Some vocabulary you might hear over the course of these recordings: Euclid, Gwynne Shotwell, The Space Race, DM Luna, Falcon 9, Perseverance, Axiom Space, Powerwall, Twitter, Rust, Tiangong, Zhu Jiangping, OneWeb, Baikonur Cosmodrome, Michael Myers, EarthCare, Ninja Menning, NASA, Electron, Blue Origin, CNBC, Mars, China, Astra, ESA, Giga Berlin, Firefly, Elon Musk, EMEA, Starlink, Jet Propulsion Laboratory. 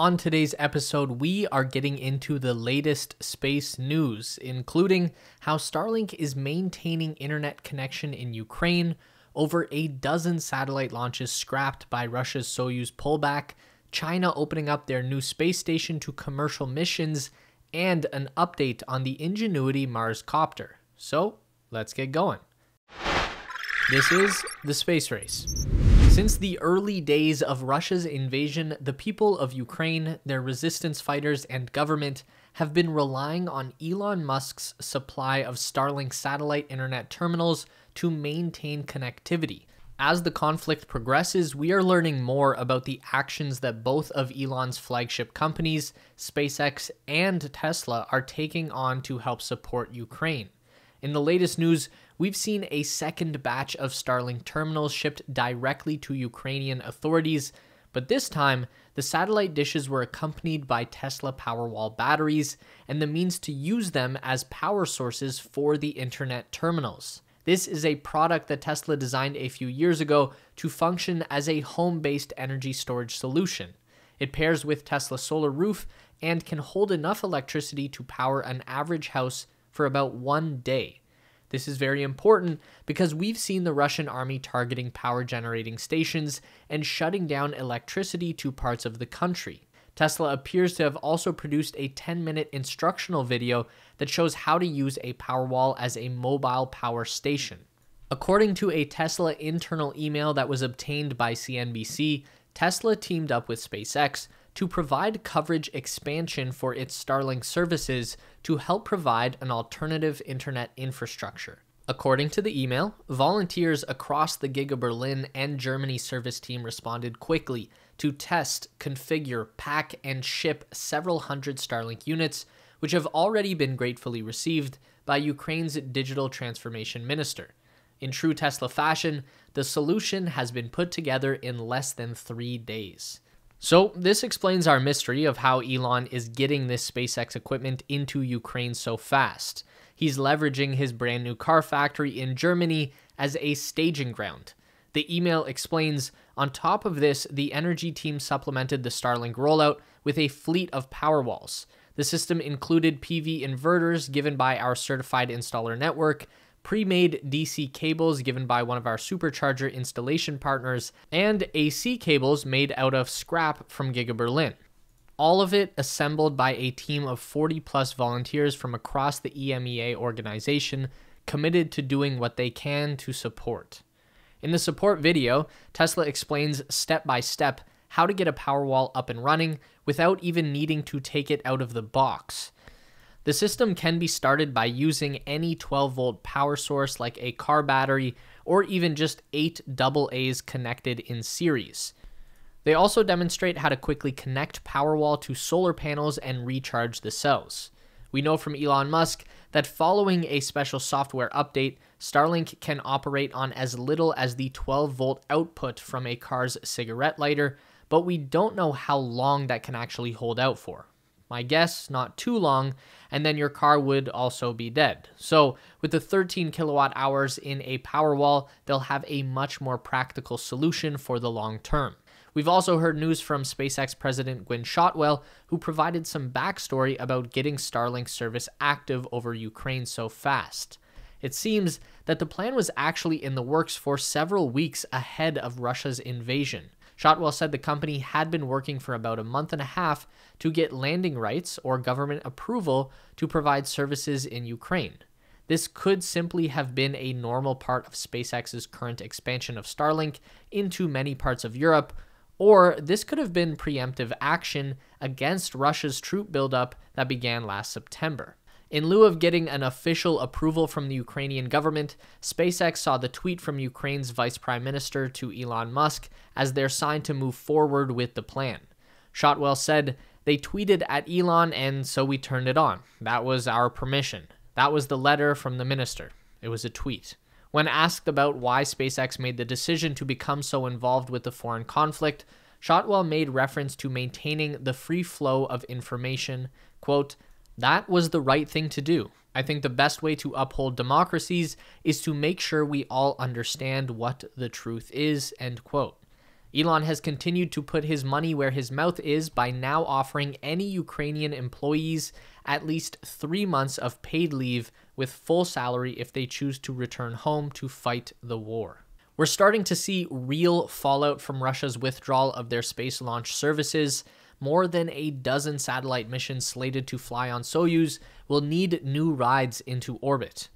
On today's episode, we are getting into the latest space news, including how Starlink is maintaining internet connection in Ukraine, over a dozen satellite launches scrapped by Russia's Soyuz pullback, China opening up their new space station to commercial missions, and an update on the Ingenuity Mars copter. So let's get going. This is The Space Race. Since the early days of Russia's invasion, the people of Ukraine, their resistance fighters, and government have been relying on Elon Musk's supply of Starlink satellite internet terminals to maintain connectivity. As the conflict progresses, we are learning more about the actions that both of Elon's flagship companies, SpaceX and Tesla, are taking on to help support Ukraine. In the latest news, we've seen a second batch of Starlink terminals shipped directly to Ukrainian authorities, but this time, the satellite dishes were accompanied by Tesla Powerwall batteries and the means to use them as power sources for the internet terminals. This is a product that Tesla designed a few years ago to function as a home-based energy storage solution. It pairs with Tesla's solar roof and can hold enough electricity to power an average house for about 1 day. This is very important because we've seen the Russian army targeting power generating stations and shutting down electricity to parts of the country. Tesla appears to have also produced a 10-minute instructional video that shows how to use a Powerwall as a mobile power station. According to a Tesla internal email that was obtained by CNBC, Tesla teamed up with SpaceX to provide coverage expansion for its Starlink services to help provide an alternative internet infrastructure. According to the email, volunteers across the Giga Berlin and Germany service team responded quickly to test, configure, pack, and ship several hundred Starlink units, which have already been gratefully received by Ukraine's digital transformation minister. In true Tesla fashion, the solution has been put together in less than 3 days. So this explains our mystery of how Elon is getting this SpaceX equipment into Ukraine so fast. He's leveraging his brand new car factory in Germany as a staging ground. The email explains, on top of this, the energy team supplemented the Starlink rollout with a fleet of Powerwalls. The system included PV inverters given by our certified installer network, pre-made DC cables given by one of our supercharger installation partners, and AC cables made out of scrap from Giga Berlin. All of it assembled by a team of 40-plus volunteers from across the EMEA organization, committed to doing what they can to support. In the support video, Tesla explains step-by-step how to get a Powerwall up and running without even needing to take it out of the box. The system can be started by using any 12-volt power source like a car battery or even just 8 AA's connected in series. They also demonstrate how to quickly connect Powerwall to solar panels and recharge the cells. We know from Elon Musk that following a special software update, Starlink can operate on as little as the 12-volt output from a car's cigarette lighter, but we don't know how long that can actually hold out for. My guess, not too long, and then your car would also be dead. So with the 13 kilowatt hours in a Powerwall, they'll have a much more practical solution for the long term. We've also heard news from SpaceX President Gwynne Shotwell, who provided some backstory about getting Starlink service active over Ukraine so fast. It seems that the plan was actually in the works for several weeks ahead of Russia's invasion. Shotwell said the company had been working for about a month and a half to get landing rights or government approval to provide services in Ukraine. This could simply have been a normal part of SpaceX's current expansion of Starlink into many parts of Europe, or this could have been preemptive action against Russia's troop buildup that began last September. In lieu of getting an official approval from the Ukrainian government, SpaceX saw the tweet from Ukraine's Vice Prime Minister to Elon Musk as their sign to move forward with the plan. Shotwell said, "They tweeted at Elon and so we turned it on. That was our permission. That was the letter from the minister. It was a tweet." When asked about why SpaceX made the decision to become so involved with the foreign conflict, Shotwell made reference to maintaining the free flow of information, quote, "That was the right thing to do. I think the best way to uphold democracies is to make sure we all understand what the truth is," end quote. Elon has continued to put his money where his mouth is by now offering any Ukrainian employees at least 3 months of paid leave with full salary if they choose to return home to fight the war. We're starting to see real fallout from Russia's withdrawal of their space launch services. More than a dozen satellite missions slated to fly on Soyuz will need new rides into orbit.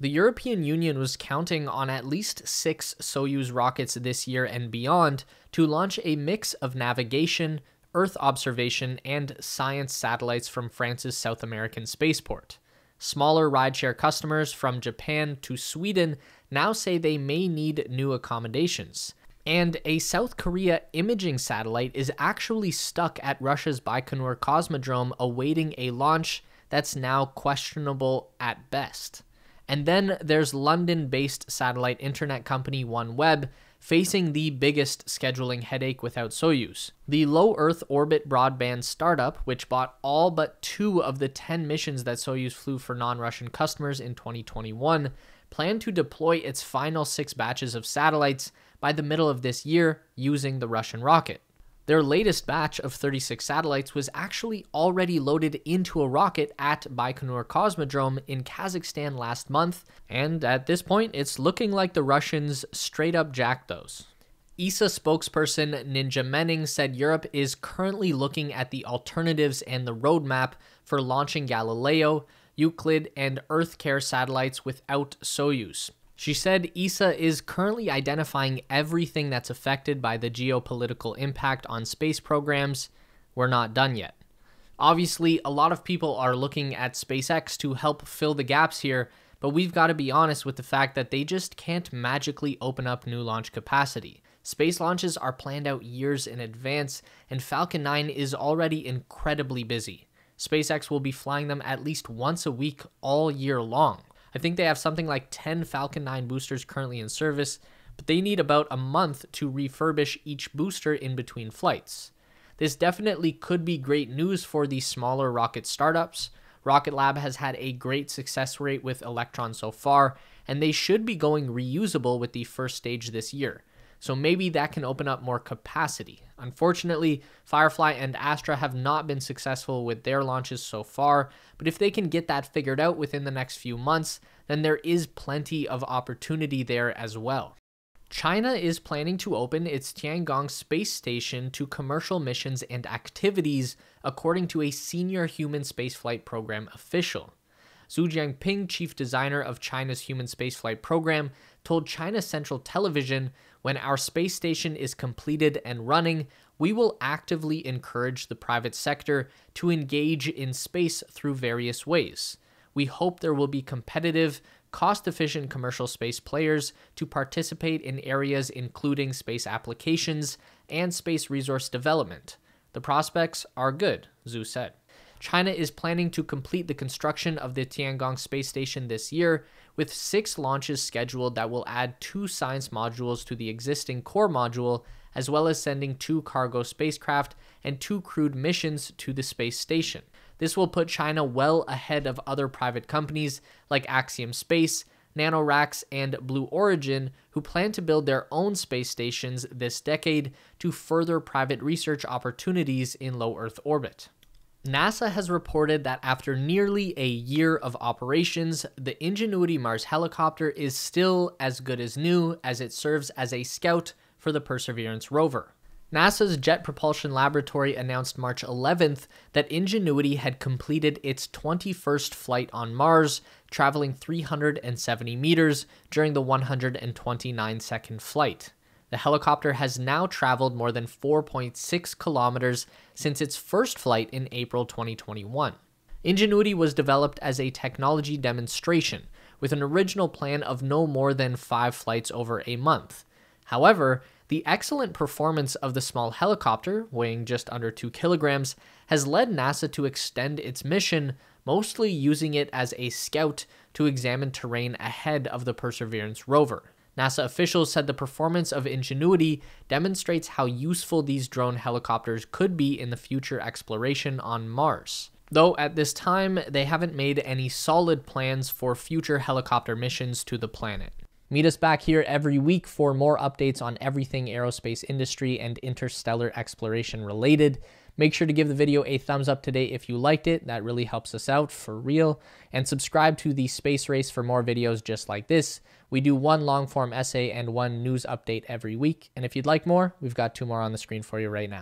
The European Union was counting on at least 6 Soyuz rockets this year and beyond to launch a mix of navigation, Earth observation, and science satellites from France's South American spaceport. Smaller rideshare customers from Japan to Sweden now say they may need new accommodations. And a South Korea imaging satellite is actually stuck at Russia's Baikonur Cosmodrome awaiting a launch that's now questionable at best. And then there's London-based satellite internet company OneWeb facing the biggest scheduling headache without Soyuz. The low Earth orbit broadband startup, which bought all but 2 of the 10 missions that Soyuz flew for non-Russian customers in 2021, planned to deploy its final 6 batches of satellites by the middle of this year using the Russian rocket. Their latest batch of 36 satellites was actually already loaded into a rocket at Baikonur Cosmodrome in Kazakhstan last month, and at this point, it's looking like the Russians straight up jacked those. ESA spokesperson Ninja Menning said Europe is currently looking at the alternatives and the roadmap for launching Galileo, Euclid, and EarthCare satellites without Soyuz. She said ESA is currently identifying everything that's affected by the geopolitical impact on space programs. We're not done yet. Obviously, a lot of people are looking at SpaceX to help fill the gaps here, but we've got to be honest with the fact that they just can't magically open up new launch capacity. Space launches are planned out years in advance, and Falcon 9 is already incredibly busy. SpaceX will be flying them at least once a week all year long. I think they have something like 10 Falcon 9 boosters currently in service, but they need about a month to refurbish each booster in between flights. This definitely could be great news for these smaller rocket startups. Rocket Lab has had a great success rate with Electron so far, and they should be going reusable with the first stage this year. So maybe that can open up more capacity. Unfortunately, Firefly and Astra have not been successful with their launches so far, but if they can get that figured out within the next few months, then there is plenty of opportunity there as well. China is planning to open its Tiangong space station to commercial missions and activities, according to a senior human spaceflight program official. Zhu Jiangping, chief designer of China's human spaceflight program, told China Central Television, "When our space station is completed and running, we will actively encourage the private sector to engage in space through various ways. We hope there will be competitive, cost-efficient commercial space players to participate in areas including space applications and space resource development. The prospects are good," Zhu said. China is planning to complete the construction of the Tiangong space station this year, with 6 launches scheduled that will add 2 science modules to the existing core module, as well as sending 2 cargo spacecraft and 2 crewed missions to the space station. This will put China well ahead of other private companies like Axiom Space, NanoRacks, and Blue Origin, who plan to build their own space stations this decade to further private research opportunities in low Earth orbit. NASA has reported that after nearly a year of operations, the Ingenuity Mars helicopter is still as good as new as it serves as a scout for the Perseverance rover. NASA's Jet Propulsion Laboratory announced March 11th that Ingenuity had completed its 21st flight on Mars, traveling 370 meters during the 129-second flight. The helicopter has now traveled more than 4.6 kilometers since its first flight in April 2021. Ingenuity was developed as a technology demonstration, with an original plan of no more than 5 flights over a month. However, the excellent performance of the small helicopter, weighing just under 2 kilograms, has led NASA to extend its mission, mostly using it as a scout to examine terrain ahead of the Perseverance rover. NASA officials said the performance of Ingenuity demonstrates how useful these drone helicopters could be in the future exploration on Mars. Though at this time, they haven't made any solid plans for future helicopter missions to the planet. Meet us back here every week for more updates on everything aerospace industry and interstellar exploration related. Make sure to give the video a thumbs up today if you liked it. That really helps us out, for real. And subscribe to The Space Race for more videos just like this. We do one long-form essay and one news update every week. And if you'd like more, we've got two more on the screen for you right now.